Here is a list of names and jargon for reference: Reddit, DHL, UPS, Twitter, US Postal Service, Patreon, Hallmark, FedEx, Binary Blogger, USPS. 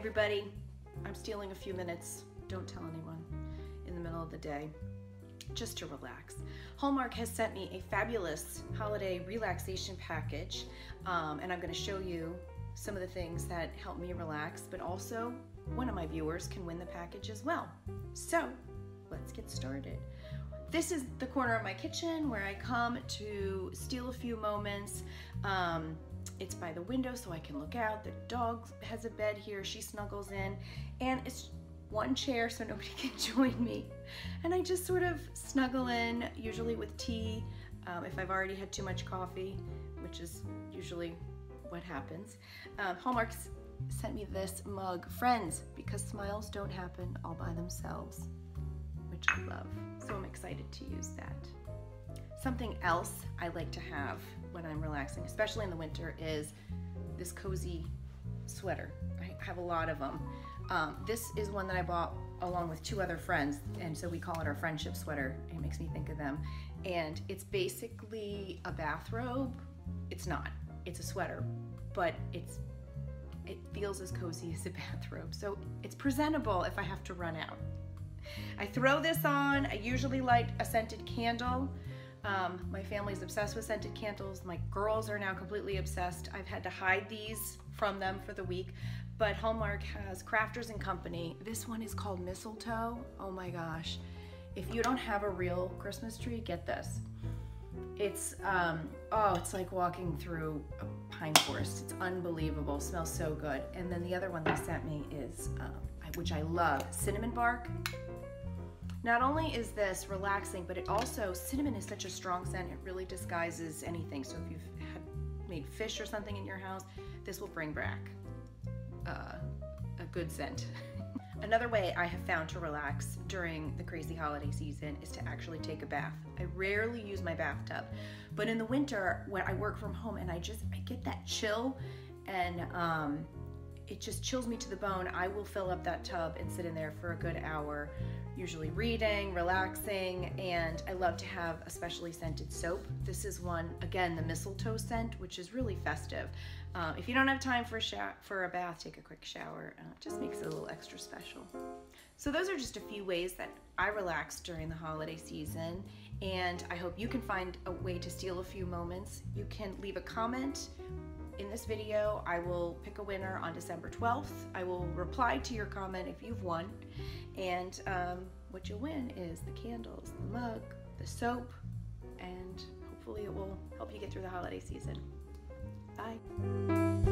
everybody. I'm stealing a few minutes. Don't tell anyone in the middle of the day. Just to relax. Hallmark has sent me a fabulous holiday relaxation package, and I'm going to show you some of the things that help me relax, but also one of my viewers can win the package as well. So let's get started. This is the corner of my kitchen where I come to steal a few moments. It's by the window so I can look out. The dog has a bed here, she snuggles in, and it's one chair so nobody can join me. And I just sort of snuggle in, usually with tea, if I've already had too much coffee, which is usually what happens. Hallmark's sent me this mug, Friends, because smiles don't happen all by themselves, which I love. So I'm excited to use that. Something else I like to have when I'm relaxing, especially in the winter, is this cozy sweater. I have a lot of them. This is one that I bought along with two other friends, and so we call it our friendship sweater. It makes me think of them. And it's basically a bathrobe. It's not, it's a sweater, but it feels as cozy as a bathrobe. So it's presentable if I have to run out. I throw this on. I usually light a scented candle. My family's obsessed with scented candles. My girls are now completely obsessed. I've had to hide these from them for the week, but Hallmark has Crafters & Co. This one is called Mistletoe. Oh my gosh. If you don't have a real Christmas tree, get this. It's, oh, it's like walking through a pine forest. It's unbelievable, it smells so good. And then the other one they sent me is, which I love, cinnamon bark. Not only is this relaxing, but it also, cinnamon is such a strong scent, it really disguises anything. So if you've made fish or something in your house, this will bring back a good scent. Another way I have found to relax during the crazy holiday season is to actually take a bath. I rarely use my bathtub, but in the winter when I work from home and I get that chill, and it just chills me to the bone, I will fill up that tub and sit in there for a good hour, usually reading, relaxing, and I love to have a specially scented soap. This is one, again, the mistletoe scent, which is really festive. If you don't have time for a bath, take a quick shower. It just makes it a little extra special. So those are just a few ways that I relax during the holiday season, and I hope you can find a way to steal a few moments. You can leave a comment in this video. I will pick a winner on December 12th. I will reply to your comment if you've won, and what you'll win is the candles, the mug, the soap, and hopefully it will help you get through the holiday season. Bye.